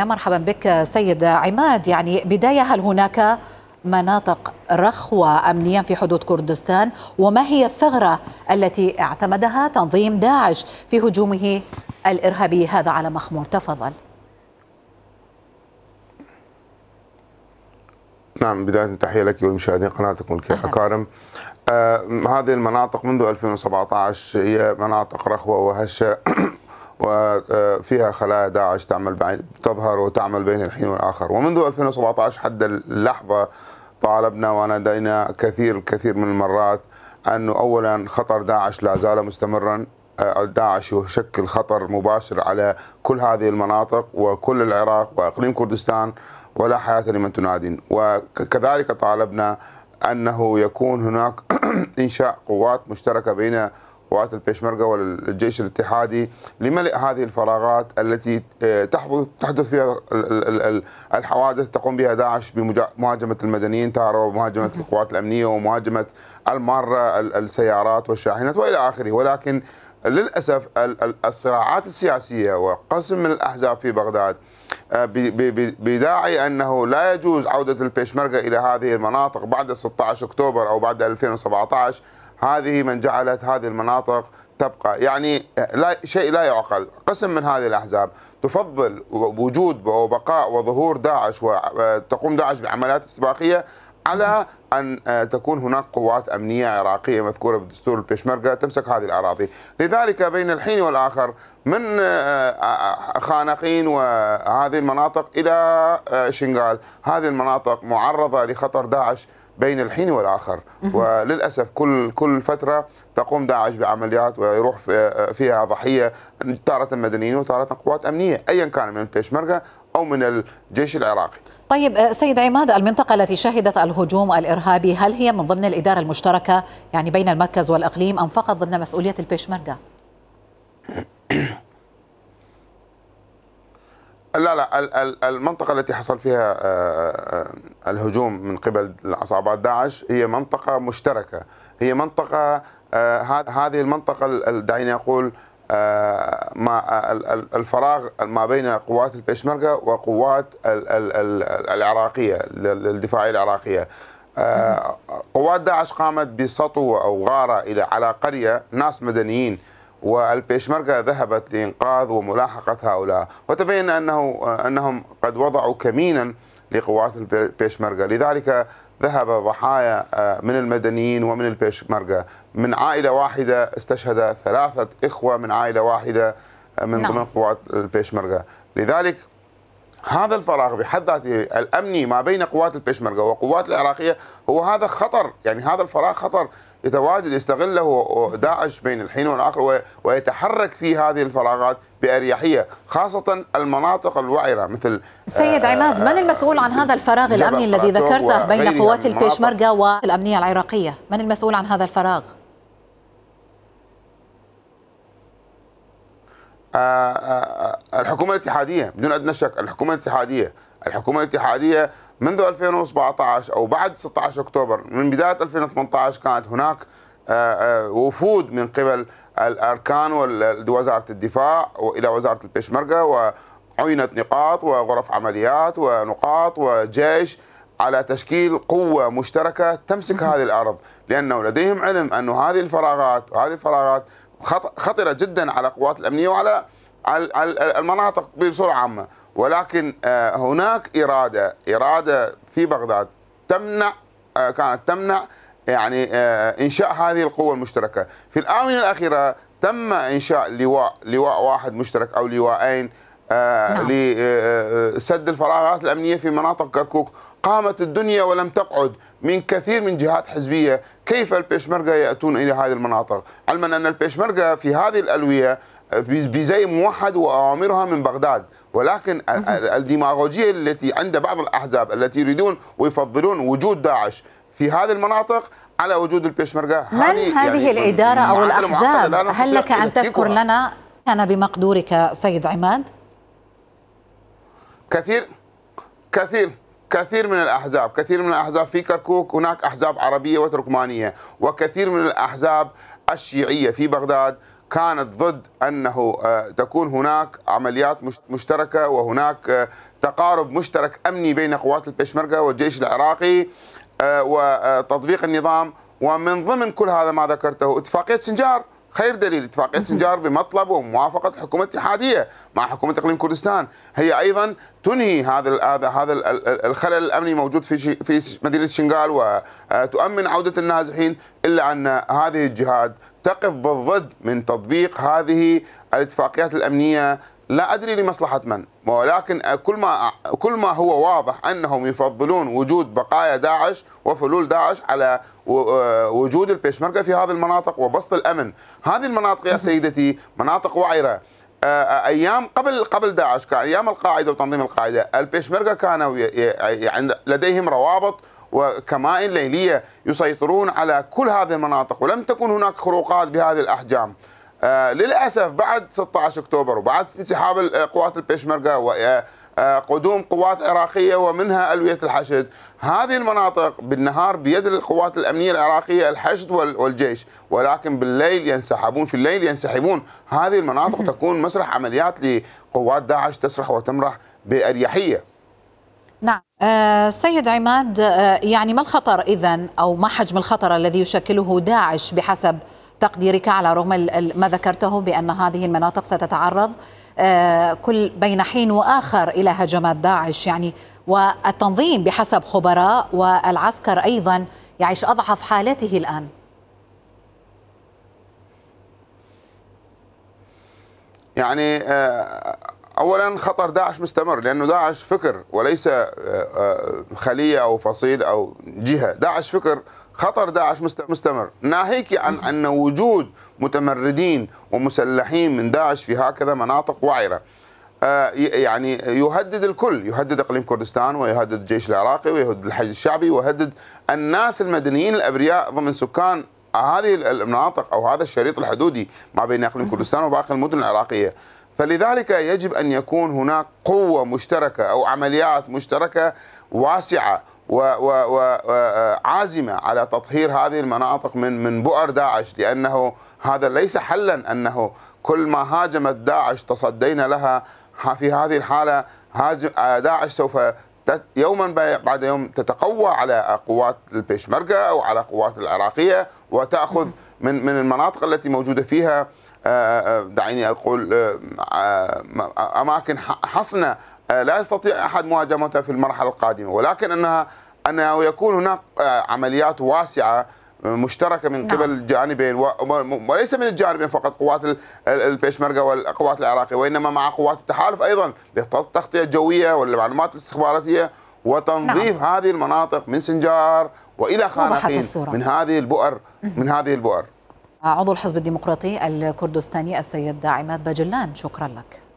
مرحبا بك سيد عماد. يعني بداية، هل هناك مناطق رخوة أمنيا في حدود كردستان؟ وما هي الثغرة التي اعتمدها تنظيم داعش في هجومه الإرهابي هذا على مخمور؟ تفضل. نعم، بداية تحية لك ولمشاهدين قناتكم الكرام. هذه المناطق منذ 2017 هي مناطق رخوة وهشة وفيها خلايا داعش تظهر وتعمل بين الحين والآخر. ومنذ 2017 حتى اللحظة طالبنا ونادينا كثير من المرات أنه أولا خطر داعش لا زال مستمرا. داعش يشكل خطر مباشر على كل هذه المناطق وكل العراق وإقليم كردستان، ولا حياة لمن تنادين. وكذلك طالبنا أنه يكون هناك إنشاء قوات مشتركة بين قوات البيشمركة والجيش الاتحادي لملء هذه الفراغات التي تحدث فيها الحوادث تقوم بها داعش بمهاجمة المدنيين تارة، ومهاجمة القوات الأمنية، ومهاجمة المارة السيارات والشاحنات وإلى آخره. ولكن للأسف الصراعات السياسية وقسم من الأحزاب في بغداد بداعي أنه لا يجوز عودة البيشمركة إلى هذه المناطق بعد 16 أكتوبر أو بعد 2017. هذه من جعلت هذه المناطق تبقى، يعني شيء لا يعقل. قسم من هذه الأحزاب تفضل وجود وبقاء وظهور داعش وتقوم داعش بعمليات استباقية على أن تكون هناك قوات أمنية عراقية مذكورة بالدستور البيشمركة تمسك هذه الأراضي. لذلك بين الحين والآخر من خانقين وهذه المناطق إلى شنكال، هذه المناطق معرضة لخطر داعش بين الحين والآخر. وللأسف كل فترة تقوم داعش بعمليات ويروح فيها ضحية، تارة مدنيين وتارة قوات أمنية، أيا كان من البيشمركة أو من الجيش العراقي. طيب سيد عماد، المنطقة التي شهدت الهجوم الإرهابي هل هي من ضمن الإدارة المشتركة يعني بين المركز والإقليم أم فقط ضمن مسؤولية البيشمركة؟ لا، المنطقة التي حصل فيها الهجوم من قبل عصابات داعش هي منطقة مشتركة، هي منطقة هذه المنطقة دعيني أقول ما الفراغ ما بين قوات البيشمركة وقوات العراقية للدفاعية العراقية. قوات داعش قامت بسطو أو غارة على قرية ناس مدنيين، والبيشمركة ذهبت لإنقاذ وملاحقة هؤلاء، وتبين أنهم قد وضعوا كمينا لقوات البيشمركة. لذلك ذهب ضحايا من المدنيين ومن البيشمركة. من عائلة واحدة استشهد 3 إخوة من عائلة واحدة من ضمن قوات البيشمركة. لذلك هذا الفراغ بحد ذاته الأمني ما بين قوات البيشمركة وقوات العراقية هو هذا خطر، يعني هذا الفراغ خطر يتواجد يستغله داعش بين الحين والآخر ويتحرك في هذه الفراغات بأريحية، خاصة المناطق الوعرة مثل. سيد عماد، من المسؤول عن هذا الفراغ الأمني الذي ذكرته بين قوات البيشمركة والأمنية العراقية؟ من المسؤول عن هذا الفراغ؟ الحكومة الاتحادية بدون أدنى شك. الحكومة الاتحادية منذ 2017 أو بعد 16 أكتوبر، من بداية 2018 كانت هناك وفود من قبل الأركان ووزارة الدفاع إلى وزارة البيشمركة، وعينت نقاط وغرف عمليات ونقاط وجيش على تشكيل قوة مشتركة تمسك هذه الأرض، لأنه لديهم علم أن هذه الفراغات خطرة جدا على القوات الأمنية وعلى المناطق بصورة عامة. ولكن هناك إرادة في بغداد كانت تمنع يعني إنشاء هذه القوة المشتركة. في الآونة الأخيرة تم إنشاء لواء واحد مشترك أو لواءين لسد الفراغات الأمنية في مناطق كركوك. قامت الدنيا ولم تقعد من كثير من جهات حزبية. كيف البيشمركة يأتون إلى هذه المناطق، علما أن البيشمركة في هذه الألوية بزي موحد وأوامرها من بغداد. ولكن الديماغوجية التي عند بعض الأحزاب التي يريدون ويفضلون وجود داعش في هذه المناطق على وجود البيشمركة، من هذه الإدارة أو الأحزاب؟ هل لك أن تذكر لنا كان بمقدورك سيد عماد؟ كثير كثير من الأحزاب في كركوك هناك أحزاب عربية وتركمانية، وكثير من الأحزاب الشيعية في بغداد كانت ضد أنه تكون هناك عمليات مشتركة وهناك تقارب مشترك أمني بين قوات البيشمركة والجيش العراقي وتطبيق النظام. ومن ضمن كل هذا ما ذكرته اتفاقية سنجار خير دليل، اتفاقية سنجار بمطلب وموافقة الحكومة الاتحادية مع حكومة إقليم كردستان هي أيضا تنهي هذا الخلل الأمني موجود في مدينة شنكال وتؤمن عودة النازحين، إلا أن هذه الجهات تقف بالضد من تطبيق هذه الاتفاقيات الأمنية، لا أدري لمصلحة من، ولكن كل ما هو واضح أنهم يفضلون وجود بقايا داعش وفلول داعش على وجود البيشمركة في هذه المناطق وبسط الأمن. هذه المناطق يا سيدتي مناطق وعرة. أيام قبل داعش كأيام القاعدة وتنظيم القاعدة، البيشمركة كانوا لديهم روابط وكمائن ليلية يسيطرون على كل هذه المناطق، ولم تكن هناك خروقات بهذه الأحجام. للأسف بعد 16 أكتوبر وبعد انسحاب قوات البيشمركة وقدوم قوات عراقية ومنها ألوية الحشد، هذه المناطق بالنهار بيد القوات الأمنية العراقية الحشد والجيش، ولكن بالليل ينسحبون. هذه المناطق تكون مسرح عمليات لقوات داعش تسرح وتمرح بأريحية. نعم سيد عماد، يعني ما الخطر إذن أو ما حجم الخطر الذي يشكله داعش بحسب تقديرك، على رغم ما ذكرته بأن هذه المناطق ستتعرض كل بين حين وآخر إلى هجمات داعش، يعني والتنظيم بحسب خبراء والعسكر أيضا يعيش أضعف حالته الآن؟ يعني أولا خطر داعش مستمر، لأنه داعش فكر وليس خلية أو فصيل أو جهة، داعش فكر. خطر داعش مستمر، ناهيك عن أن وجود متمردين ومسلحين من داعش في هكذا مناطق وعرة يعني يهدد الكل، يهدد إقليم كردستان ويهدد الجيش العراقي ويهدد الحشد الشعبي ويهدد الناس المدنيين الأبرياء ضمن سكان هذه المناطق أو هذا الشريط الحدودي ما بين إقليم كردستان وباقي المدن العراقية. فلذلك يجب أن يكون هناك قوة مشتركة أو عمليات مشتركة واسعة وعازمة على تطهير هذه المناطق من بؤر داعش، لأنه هذا ليس حلا أنه كل ما هاجمت داعش تصدينا لها. في هذه الحالة داعش سوف يوما بعد يوم تتقوى على قوات البيشمركة أو على قوات العراقية وتأخذ من المناطق التي موجودة فيها دعيني أقول أماكن حصنة لا يستطيع أحد مهاجمتها في المرحلة القادمة، ولكن أنه يكون هناك عمليات واسعة مشتركة من قبل الجانبين، وليس من الجانبين فقط قوات البيشمركة والقوات العراقية، وإنما مع قوات التحالف أيضا للتغطية الجوية والمعلومات الاستخباراتية وتنظيف هذه المناطق من سنجار وإلى خانقين من هذه البؤر. عضو الحزب الديمقراطي الكردستاني السيد عماد باجلان، شكرا لك.